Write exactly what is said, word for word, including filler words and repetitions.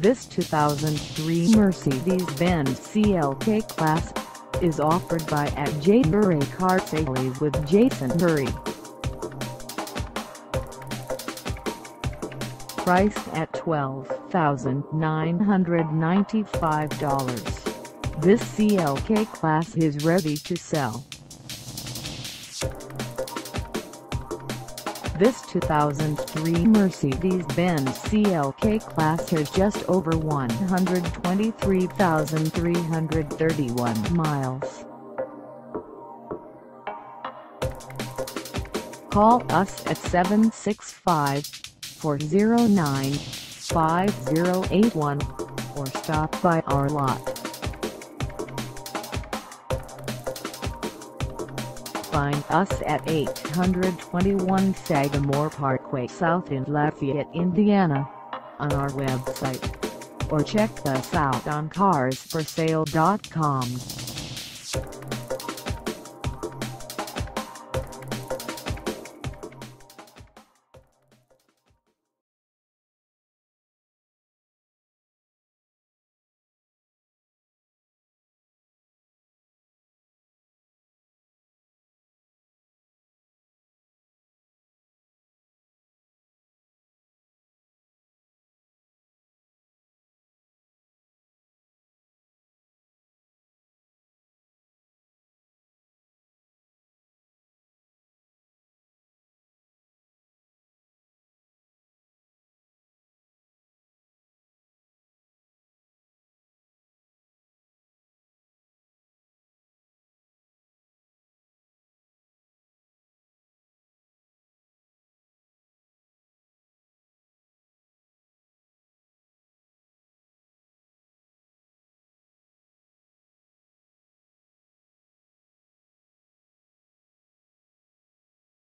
This two thousand three Mercedes-Benz C L K Class is offered by at J. Murray Car Sales with Jason Murray. Priced at twelve thousand nine hundred ninety-five dollars, this C L K Class is ready to sell. This two thousand three Mercedes-Benz C L K Class has just over one hundred twenty-three thousand three hundred thirty-one miles. Call us at seven six five, four zero nine, five zero eight one or stop by our lot. Find us at eight twenty-one Sagamore Parkway South in Lafayette, Indiana, on our website, or check us out on cars for sale dot com.